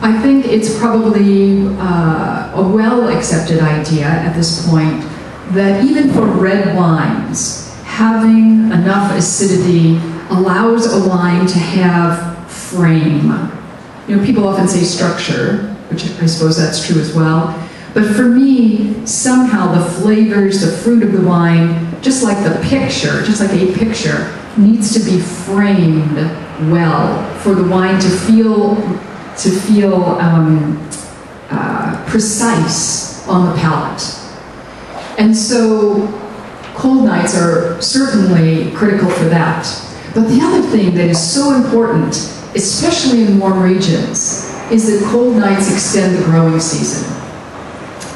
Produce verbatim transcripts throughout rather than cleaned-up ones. I think it's probably uh, a well-accepted idea at this point that even for red wines, having enough acidity allows a wine to have frame. You know, people often say structure, which I suppose that's true as well. But for me, somehow the flavors, the fruit of the wine, just like the picture, just like a picture, needs to be framed well for the wine to feel, to feel um, uh, precise on the palate. And so cold nights are certainly critical for that. But the other thing that is so important, especially in warm regions, is that cold nights extend the growing season.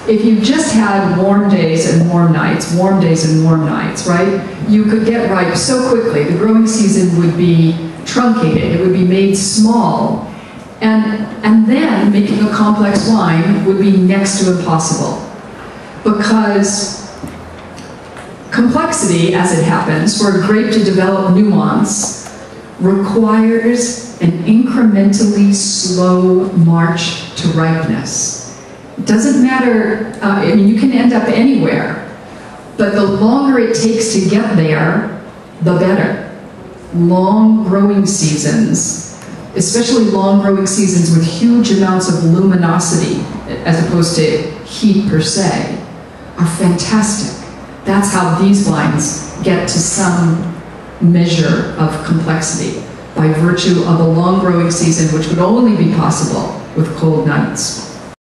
If you just had warm days and warm nights, warm days and warm nights, right? You could get ripe so quickly. The growing season would be truncated. It would be made small. And, and then making a complex wine would be next to impossible. Because complexity, as it happens, for a grape to develop nuance, requires an incrementally slow march to ripeness. Doesn't matter, uh, I mean, you can end up anywhere, but the longer it takes to get there, the better. Long growing seasons, especially long growing seasons with huge amounts of luminosity, as opposed to heat per se, are fantastic. That's how these wines get to some measure of complexity, by virtue of a long growing season, which would only be possible with cold nights.